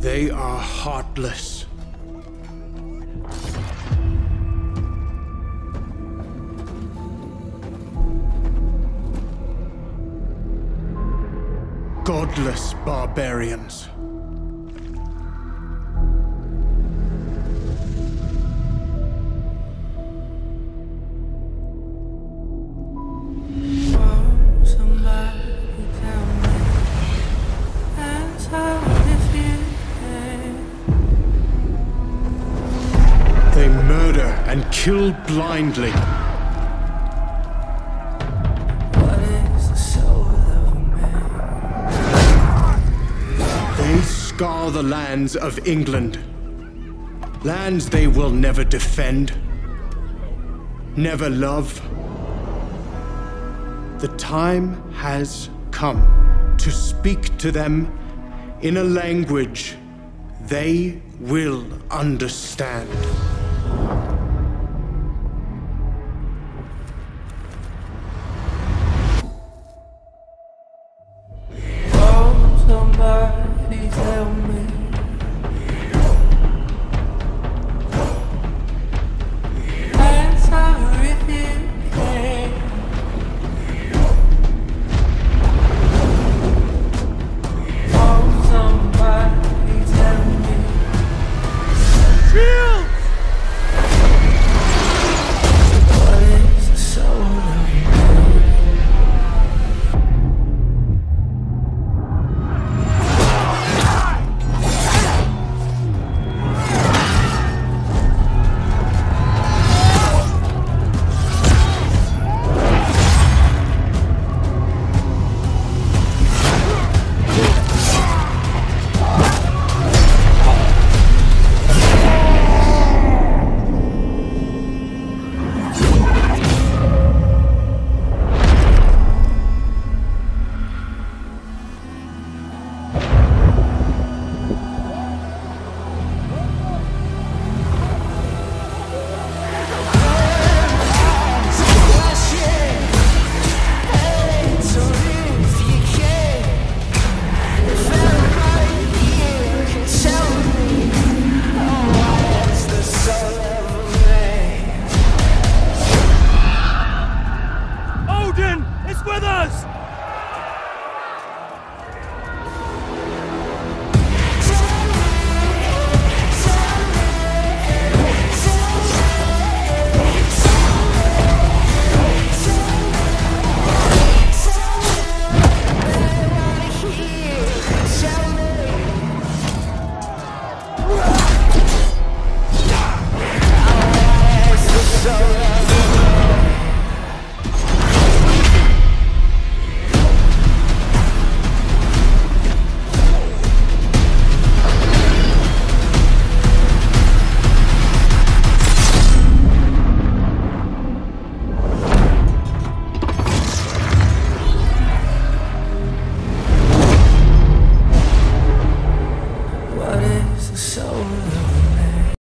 They are heartless. Godless barbarians. They murder and kill blindly. Scar the lands of England. Lands they will never defend, never love. The time has come to speak to them in a language they will understand.